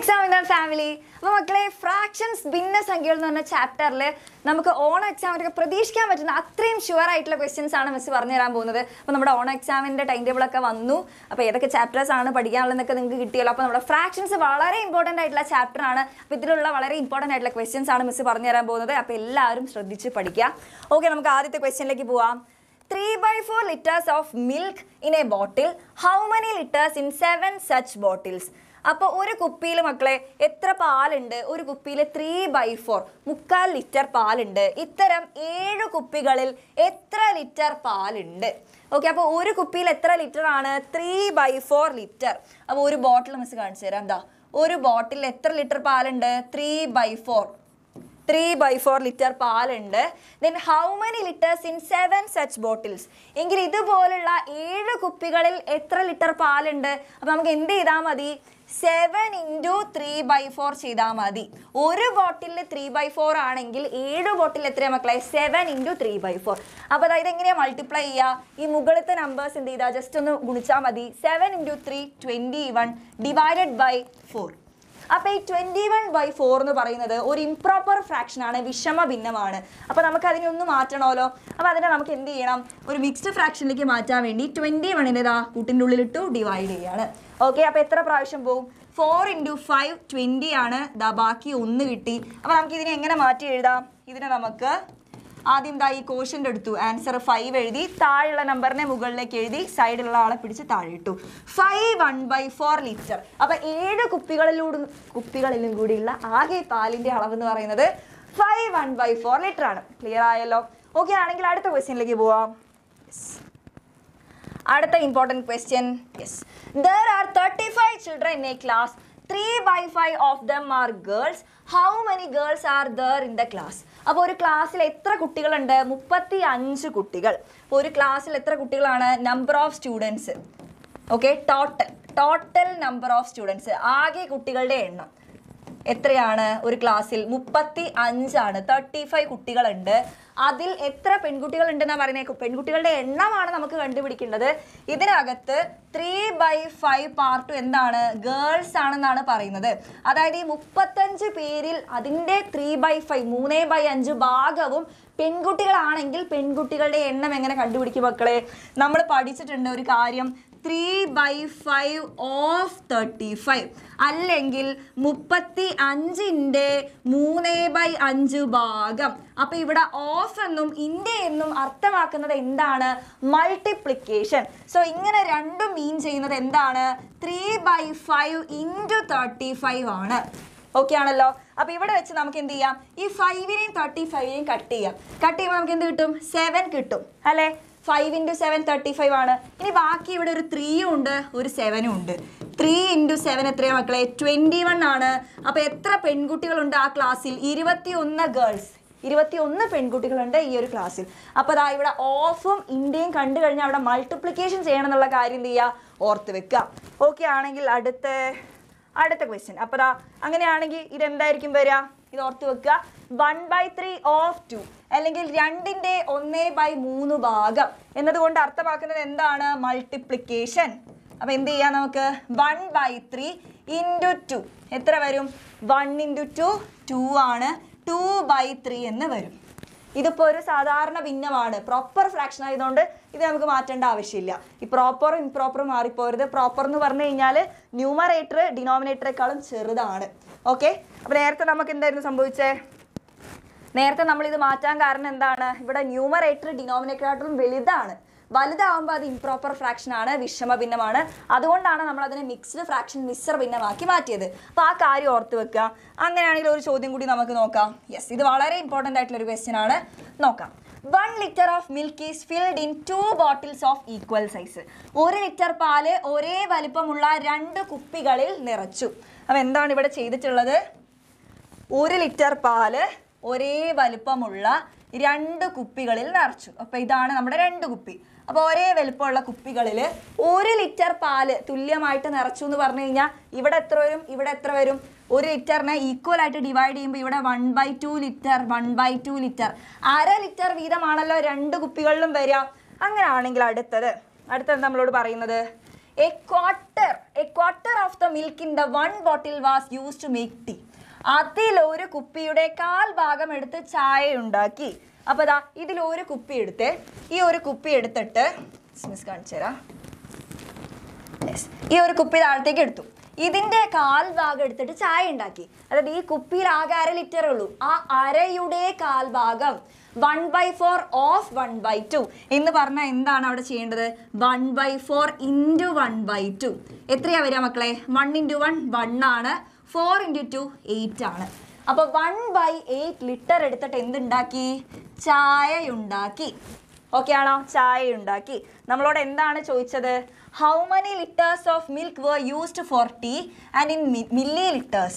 exam in the family. Fractions business chapter le. On exam sure questions exam chapters fractions important chapter important questions okay, question 3/4 liters of milk in a bottle. How many liters in 7 such bottles? Appo oru kuppiyile makkale etra paal undu oru kuppiyile 3/4 3/4 liter paal undu itharam 7 kuppikalil etra liter paal undu okay appo oru kuppiyile etra liter aanu 3/4 liter appo oru bottle miss kaanichu tharam da oru bottle etra liter paal undu 3/4 3/4 liter paal undu. Then how many liters in 7 such bottles? Engil idu pollulla 7 kuppikalil etra liter paal undu. Appo namukku endu idamadi 7 × 3/4 cheyidamadi. Oru bottle 3/4 aanengil 7 bottle etra makkale 7 × 3/4. Appo da idu engane multiply cheya ee mugalite numbers endu idha just onnu gunichaamadi 7 × 3 21 divided by 4. Now, 21/4 is an improper fraction. Vishama Binnamana. Now, we have mixed fraction. 21 is divided. Okay, now 4 × 5 is 20. Now, we have this quotient answer 5 ezhuthi thaayulla number ne mugalilekku ezhuthi side ulla aale pidichu thaayil ittu 5 1/4 liter appo 7 kuppikalilum koodi illa aage paalinte alavu ennu parayunnathu 5 1/4 liter aanu clear aayallo okay aanengil adutha question like povam yes adutha important question yes there are 35 children in a class 3/5 of them are girls. How many girls are there in the class? Appo oru class il etra kuttikal undu 35 kuttikal. Appo oru class il etra kuttikalana number of students. Okay, total number of students. Aage kuttikalde ennam. എത്രയാണ് ഒരു ക്ലാസ്സിൽ 35 ആണ് 35 കുട്ടികൾ ഉണ്ട് അതിൽ എത്ര പെൺകുട്ടികൾ ഉണ്ടെന്നാ പറയുന്നത് പെൺകുട്ടികളുടെ എണ്ണമാണ് നമുക്ക് കണ്ടുപിടിക്കേണ്ടത് ഇതിനകത്ത് 3/5 പാർട്ട് എന്താണ് ഗേൾസ് ആണെന്നാണ് പറയുന്നത് അതായത് ഈ 35 പേരിൽ അതിന്റെ 3/5 3/5 ഭാഗവും പെൺകുട്ടികളാണെങ്കിൽ പെൺകുട്ടികളുടെ എണ്ണം എങ്ങനെ കണ്ടുപിടിക്കും മക്കളെ നമ്മൾ പഠിച്ചിട്ടുണ്ട് ഒരു കാര്യം 3/5 of 35. Allengil 35 inde 3/5 bhagam. Appo ivda of ennum inde ennum arthamakkunnathu endana multiplication. So ingane rendu mean cheyyunnathu endana 3/5 × 35 aanu. Okay aanallo appo ivda vechu namukku endu cheyyam ee 5 ne 35 ne cut cheyyam. Cut cheyyumbol namukku endu kittum 7 kittum alle 5 × 7 35 ആണ് ഇനി ബാക്കി ഇവിടെ ഒരു 3 ഉണ്ട് ഒരു 7 ഉണ്ട് 3 × 7 എത്രയാ മക്കളെ 21 ആണ് അപ്പോൾ എത്ര പെൺകുട്ടികൾ ഉണ്ട് ആ ക്ലാസ്സിൽ 21 ഗേൾസ് 21 പെൺകുട്ടികൾ ഉണ്ട് ഈ ഒരു ക്ലാസ്സിൽ അപ്പോൾ ദാ ഇവിടെ ഓഫും ഇൻഡേയും കണ്ടു കഴിഞ്ഞാൽ അവിടെ മൾട്ടിപ്ലിക്കേഷൻ ചെയ്യണം എന്നുള്ള കാര്യം എന്ത് ചെയ്യാ ഓർത്തു വെക്കുക ഓക്കേ ആണെങ്കിൽ അടുത്ത ക്വസ്റ്റ്യൻ അപ്പോൾ ദാ അങ്ങനെയാണെങ്കിൽ ഇത് എന്തായിരിക്കും വരിക ഇത് ഓർത്തു വെക്കുക 1/3 of 2 അല്ലെങ്കിൽ 2 ന്റെ 1/3 ഭാഗം എന്നതുകൊണ്ട് അർത്ഥമാക്കുന്നത് എന്താണ് മൾട്ടിപ്ലിക്കേഷൻ അപ്പോൾ എന്ത് ചെയ്യാ നമുക്ക് 1/3 × 2 എത്ര വരും 1 × 2 2 ആണ് 2/3 എന്ന് വരും ഇതിപ്പോ ഒരു സാധാരണ ഭിന്നമാണ് പ്രോപ്പർ ഫ്രാക്ഷൻ ആയതുകൊണ്ട് ഇത് നമുക്ക് മാറ്റേണ്ട ആവശ്യമില്ല ഈ പ്രോപ്പർ ഇംപ്രോപ്പർ മാറി പോവരുത് പ്രോപ്പർ എന്ന് പറഞ്ഞു കഴിഞ്ഞാൽ ന്യൂമറേറ്റർ ഡിനോമിനേറ്ററേക്കാളും ചെറുതാണ് ഓക്കേ അപ്പോൾ നേരത്തെ നമുക്ക് എന്തായിരുന്നു സംഭവിച്ചേ നേരത്തെ നമ്മൾ ഇത് മാറ്റാൻ കാരണം എന്താണ് ഇവിടെ ന്യൂമറേറ്റർ ഡിനോമിനേറ്ററും വലുതാണ് വലുതാവുമ്പോൾ അത് ഇംപ്രോപ്പർ ഫ്രാക്ഷൻ ആണ് വിഷമ ഭിന്നമാണ് അതുകൊണ്ടാണ് നമ്മൾ അതിനെ മിക്സ്ഡ് ഫ്രാക്ഷൻ മിശ്ര ഭിന്നമാക്കി മാറ്റിയത് അപ്പോൾ ആ കാര്യം ഓർത്തു വെക്കുക അങ്ങനെയാണെങ്കിൽ ഒരു ചോദ്യം കൂടി നമുക്ക് നോക്കാം യെസ് ഇത് വളരെ ഇമ്പോർട്ടന്റ് ആയിട്ടുള്ള ഒരു ക്വസ്റ്റ്യൻ ആണ് നോക്കാം 1 liter of milk is filled in 2 bottles of equal size. 1 liter പാല് ഒരേ വലിപ്പമുള്ള 2 കുപ്പികളിൽ നിറച്ചു. അപ്പോൾ എന്താണ് ഇവിടെ ചെയ്തിട്ടുള്ളത് 1 liter പാല് ഒരേ വലിപ്പമുള്ള 2 കുപ്പികളിൽ നിറച്ചു. അപ്പോൾ ഇതാണ് നമ്മുടെ 2 കുപ്പി. അപ്പോൾ ഒരേ വലിപ്പമുള്ള കുപ്പികളിൽ 1 liter പാല് തുല്യമായിട്ട് നിറച്ചു എന്ന് പറഞ്ഞു കഴിഞ്ഞാൽ ഇവിടെ എത്ര വരും 1 literനെ ഈക്വൽ ആയിട്ട് ഡിവൈഡ് ചെയ്യുമ്പോൾ ഇവിടെ 1/2 liter 1/2 ലിറ്റർ വീതമാണല്ലോ 2 കുപ്പികളിലും വരിക. അങ്ങനെയാണെങ്കിൽ അടുത്തത് നമ്മളോട് പറയുന്നത് A quarter of the milk in the one bottle was used to make tea. Athil oru kuppiyude kaal bhagam eduthu chai undaki. Appo da idil oru kuppi eduthe ee oru kuppi eduthittu miss kanichera. Yes, ee oru kuppi taaltheke eduthu. Idinte kaal bhagam eduthittu chai undaki. Adha ee kuppil aaga ara liter ullu. Aa arayude kaal bhagam 1/4 of 1/2. എന്ന് പറഞ്ഞാൽ എന്താണ് അവിടെ ചെയ്യേണ്ടത്? 1/4 into 1/2. എത്രയാ വരിക മക്കളെ? 1 into 1 1 ആണ്. 4 into 2 8 ആണ്. അപ്പോൾ 1/8 ലിറ്റർ എടുത്തിട്ട് എന്തുണ്ടാക്കി? ചായ ഉണ്ടാക്കി. ഓക്കെ ആണോ? ചായ ഉണ്ടാക്കി. നമ്മളോട് എന്താണ് ചോദിച്ചത്? How many liters of milk were used for tea and in milliliters?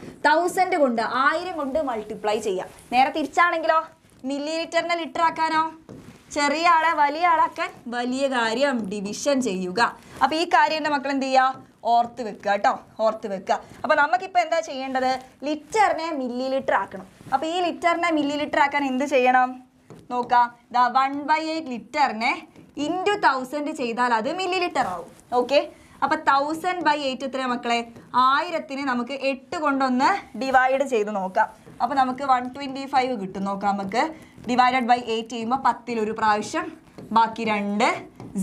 1000 കൊണ്ട് 1000 കൊണ്ട് മൾട്ടിപ്ലൈ ചെയ്യാം. നേരെ തിരിച്ചാണെങ്കിലോ മില്ലിലിറ്ററിനെ ലിറ്റർ ആക്കാനോ? ചെറിയ ആളെ വലിയ ആളാക്കാൻ വലിയ കാര്യം ഡിവിഷൻ ചെയ്യുക. അപ്പോൾ ഈ കാര്യം എൻ്റെ മക്കൾ എന്ത് ചെയ്യുക? ഓർത്ത് വെക്കുക കേട്ടോ, ഓർത്ത് വെക്കുക. അപ്പോൾ നമുക്കിപ്പോൾ എന്താ ചെയ്യേണ്ടത്? ലിറ്ററിനെ മില്ലി ലിറ്റർ ആക്കണം. അപ്പോൾ ഈ ലിറ്ററിനെ മില്ലി ലിറ്റർ ആക്കാൻ എന്ത് ചെയ്യണം? നോക്കാം. ദാ 1/8 ലിറ്ററിനെ ഇൻറ്റു 1000 ചെയ്താൽ അത് മില്ലി ലിറ്റർ ആവും. ഓക്കെ. അപ്പോൾ 1000/8 എത്ര മക്കളെ? 1000-നെ നമുക്ക് 8 കൊണ്ടൊന്ന് ഡിവൈഡ് ചെയ്ത് നോക്കാം. അപ്പോൾ നമുക്ക് 125 കിട്ടും. നോക്കാം. നമുക്ക് ഡിവൈഡഡ് ബൈ 8 ചെയ്യുമ്പോൾ 10-ൽ 1 പ്രാവശ്യം, ബാക്കി 2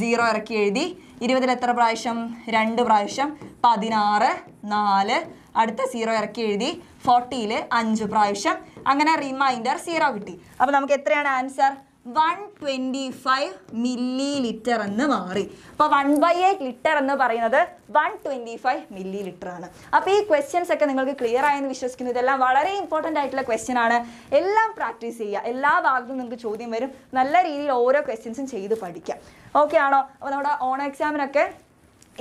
0 ഇറക്കി എഴുതി. 20-ൽ എത്ര പ്രാവശ്യം? 2 പ്രാവശ്യം. 16 4 അടുത്ത 0 ഇറക്കി എഴുതി. 40-ൽ 5 പ്രാവശ്യം. അങ്ങനെ റിമൈൻഡർ 0 കിട്ടി. അപ്പോൾ നമുക്ക് എത്രയാണ് ആൻസർ? 125 മില്ലി ലിറ്റർ എന്ന് മാറി. അപ്പോൾ 1/8 ലിറ്റർ എന്ന് പറയുന്നത് 125 മില്ലി ലിറ്റർ ആണ്. അപ്പോൾ ഈ ക്വസ്റ്റ്യൻസ് ഒക്കെ നിങ്ങൾക്ക് ക്ലിയർ ആയെന്ന് വിശ്വസിക്കുന്നു. ഇതെല്ലാം വളരെ ഇമ്പോർട്ടൻ്റ് ആയിട്ടുള്ള ക്വസ്റ്റ്യൻ ആണ്. എല്ലാം പ്രാക്ടീസ് ചെയ്യുക. എല്ലാ ഭാഗത്തും നിങ്ങൾക്ക് ചോദ്യം വരും. നല്ല രീതിയിൽ ഓരോ ക്വസ്റ്റ്യൻസും ചെയ്ത് പഠിക്കാം. ഓക്കെ ആണോ? അപ്പോൾ നമ്മുടെ ഓൺ എക്സാമിനൊക്കെ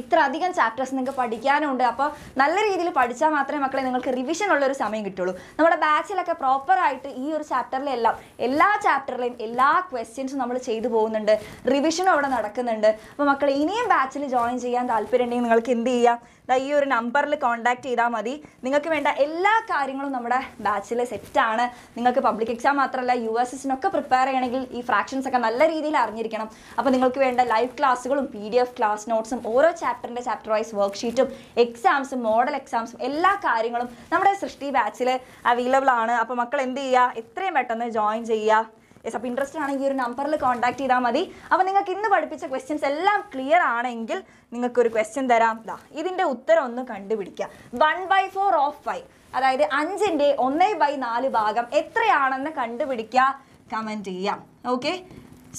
ഇത്ര അധികം ചാപ്റ്റേഴ്സ് നിങ്ങൾക്ക് പഠിക്കാനുണ്ട്. അപ്പോൾ നല്ല രീതിയിൽ പഠിച്ചാൽ മാത്രമേ മക്കളെ നിങ്ങൾക്ക് റിവിഷൻ ഉള്ളൊരു സമയം കിട്ടുള്ളൂ. നമ്മുടെ ബാച്ചിലൊക്കെ പ്രോപ്പറായിട്ട് ഈ ഒരു ചാപ്റ്ററിലെല്ലാം എല്ലാ ചാപ്റ്ററിലെയും എല്ലാ ക്വസ്റ്റ്യൻസും നമ്മൾ ചെയ്തു പോകുന്നുണ്ട്. റിവിഷനും അവിടെ നടക്കുന്നുണ്ട്. അപ്പോൾ മക്കളെ ഇനിയും ബാച്ചിൽ ജോയിൻ ചെയ്യാൻ താല്പര്യം ഉണ്ടെങ്കിൽ നിങ്ങൾക്ക് എന്ത് ചെയ്യാം? ഈ ഒരു നമ്പറിൽ കോൺടാക്റ്റ് ചെയ്താൽ മതി. നിങ്ങൾക്ക് വേണ്ട എല്ലാ കാര്യങ്ങളും നമ്മുടെ ബാച്ചിൽ സെറ്റാണ്. നിങ്ങൾക്ക് പബ്ലിക് എക്സാം മാത്രമല്ല USSനൊക്കെ പ്രിപ്പയർ ചെയ്യണമെങ്കിൽ ഈ ഫ്രാക്ഷൻസ് ഒക്കെ നല്ല രീതിയിൽ അറിഞ്ഞിരിക്കണം. അപ്പോൾ നിങ്ങൾക്ക് വേണ്ട ലൈവ് ക്ലാസ്സുകളും PDF ക്ലാസ് നോട്ട്സും ഓരോ ചാപ്റ്ററിൻ്റെ ചാപ്റ്റർ വൈസ് വർക്ക് ഷീറ്റും എക്സാംസും മോഡൽ എക്സാംസും എല്ലാ കാര്യങ്ങളും നമ്മുടെ സൃഷ്ടി ബാച്ചിൽ അവൈലബിൾ ആണ്. അപ്പോൾ മക്കൾ എന്ത് ചെയ്യുക? എത്രയും പെട്ടെന്ന് ജോയിൻ ചെയ്യുക. യെസ്. അപ്പോൾ ഇൻട്രസ്റ്റ് ആണെങ്കിൽ ഈ ഒരു നമ്പറിൽ കോൺടാക്ട് ചെയ്താൽ മതി. അപ്പോൾ നിങ്ങൾക്ക് ഇന്ന് പഠിപ്പിച്ച ക്വസ്റ്റ്യൻസ് എല്ലാം ക്ലിയർ ആണെങ്കിൽ നിങ്ങൾക്കൊരു ക്വസ്റ്റ്യൻ തരാം. ഇതിൻ്റെ ഉത്തരം ഒന്ന് കണ്ടുപിടിക്കുക. 1/4 ഓഫ് 5, അതായത് 5ന്റെ 1/4 ഭാഗം എത്രയാണെന്ന് കണ്ടുപിടിക്കുക. കമൻറ്റ് ചെയ്യാം. ഓക്കെ.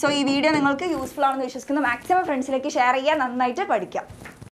സോ ഈ വീഡിയോ നിങ്ങൾക്ക് യൂസ്ഫുൾ ആണെന്ന് വിശ്വസിക്കുന്നു. മാക്സിമം ഫ്രണ്ട്സിലേക്ക് ഷെയർ ചെയ്യുക. നന്നായിട്ട് പഠിക്കാം.